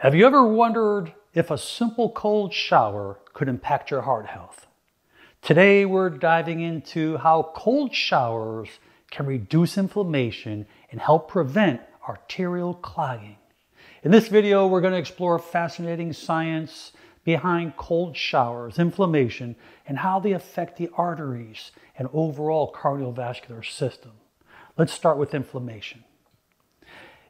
Have you ever wondered if a simple cold shower could impact your heart health? Today we're diving into how cold showers can reduce inflammation and help prevent arterial clogging. In this video, we're going to explore fascinating science behind cold showers, inflammation, and how they affect the arteries and overall cardiovascular system. Let's start with inflammation.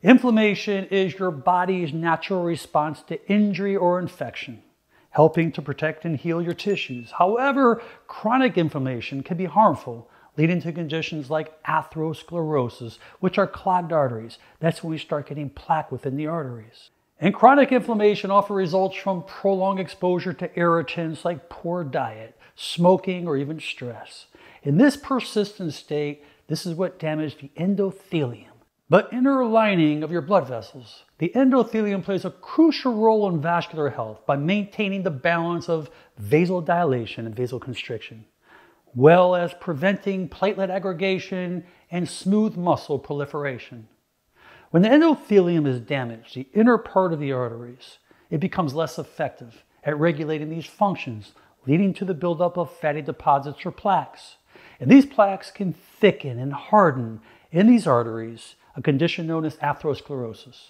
Inflammation is your body's natural response to injury or infection, helping to protect and heal your tissues. However, chronic inflammation can be harmful, leading to conditions like atherosclerosis, which are clogged arteries. That's when we start getting plaque within the arteries. And chronic inflammation often results from prolonged exposure to irritants like poor diet, smoking, or even stress. In this persistent state, this is what damages the endothelium, the inner lining of your blood vessels. The endothelium plays a crucial role in vascular health by maintaining the balance of vasodilation and vasoconstriction, well as preventing platelet aggregation and smooth muscle proliferation. When the endothelium is damaged, the inner part of the arteries, it becomes less effective at regulating these functions, leading to the buildup of fatty deposits or plaques. And these plaques can thicken and harden in these arteries, a condition known as atherosclerosis.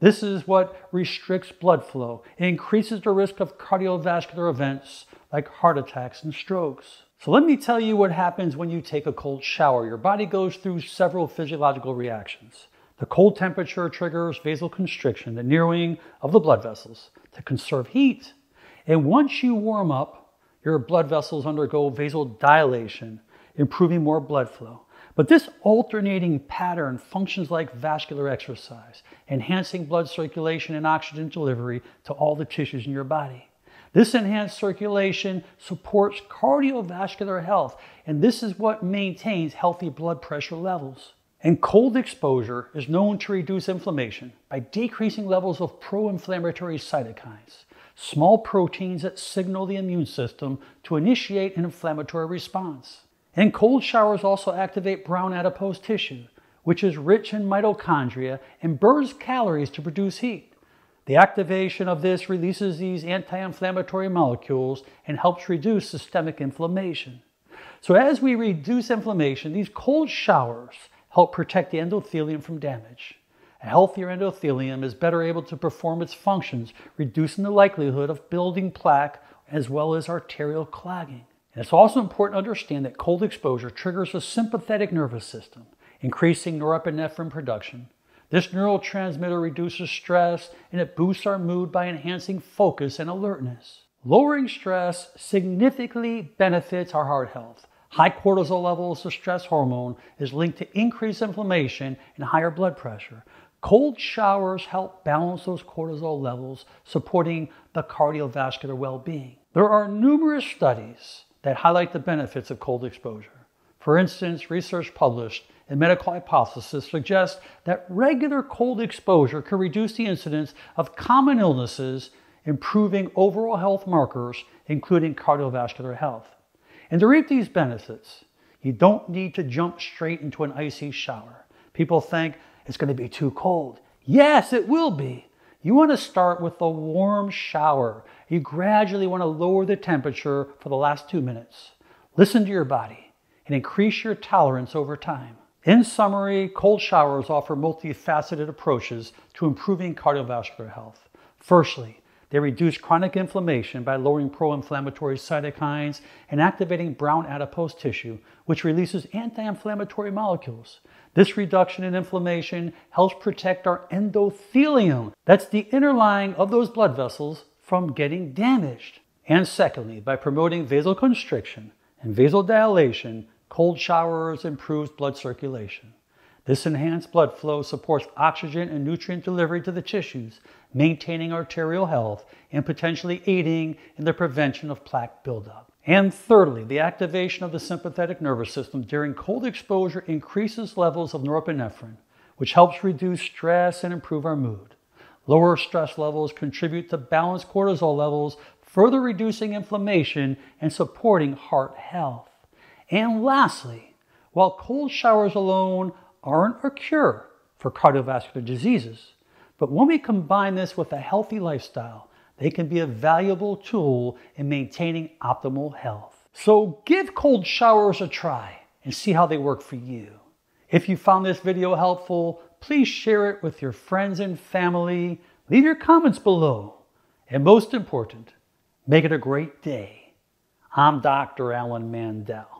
This is what restricts blood flow and increases the risk of cardiovascular events like heart attacks and strokes. So let me tell you what happens when you take a cold shower. Your body goes through several physiological reactions. The cold temperature triggers vasoconstriction, the narrowing of the blood vessels to conserve heat. And once you warm up, your blood vessels undergo vasodilation, improving more blood flow. But this alternating pattern functions like vascular exercise, enhancing blood circulation and oxygen delivery to all the tissues in your body. This enhanced circulation supports cardiovascular health, and this is what maintains healthy blood pressure levels. And cold exposure is known to reduce inflammation by decreasing levels of pro-inflammatory cytokines, small proteins that signal the immune system to initiate an inflammatory response. And cold showers also activate brown adipose tissue, which is rich in mitochondria and burns calories to produce heat. The activation of this releases these anti-inflammatory molecules and helps reduce systemic inflammation. So as we reduce inflammation, these cold showers help protect the endothelium from damage. A healthier endothelium is better able to perform its functions, reducing the likelihood of building plaque as well as arterial clogging. It's also important to understand that cold exposure triggers the sympathetic nervous system, increasing norepinephrine production. This neurotransmitter reduces stress and it boosts our mood by enhancing focus and alertness. Lowering stress significantly benefits our heart health. High cortisol levels, the stress hormone, is linked to increased inflammation and higher blood pressure. Cold showers help balance those cortisol levels, supporting the cardiovascular well-being. There are numerous studies that highlight the benefits of cold exposure. For instance, research published in Medical Hypothesis suggests that regular cold exposure could reduce the incidence of common illnesses, improving overall health markers, including cardiovascular health. And to reap these benefits, you don't need to jump straight into an icy shower. People think it's going to be too cold. Yes, it will be. You want to start with a warm shower. You gradually want to lower the temperature for the last 2 minutes. Listen to your body and increase your tolerance over time. In summary, cold showers offer multifaceted approaches to improving cardiovascular health. Firstly, they reduce chronic inflammation by lowering pro-inflammatory cytokines and activating brown adipose tissue, which releases anti-inflammatory molecules. This reduction in inflammation helps protect our endothelium, that's the inner lining of those blood vessels, from getting damaged. And secondly, by promoting vasoconstriction and vasodilation, cold showers improve blood circulation. This enhanced blood flow supports oxygen and nutrient delivery to the tissues, maintaining arterial health and potentially aiding in the prevention of plaque buildup. And thirdly, the activation of the sympathetic nervous system during cold exposure increases levels of norepinephrine, which helps reduce stress and improve our mood. Lower stress levels contribute to balanced cortisol levels, further reducing inflammation and supporting heart health. And lastly, while cold showers alone aren't a cure for cardiovascular diseases, But when we combine this with a healthy lifestyle, they can be a valuable tool in maintaining optimal health. So give cold showers a try and see how they work for you. If you found this video helpful, please share it with your friends and family. Leave your comments below. And most important, make it a great day. I'm Dr. Alan Mandell.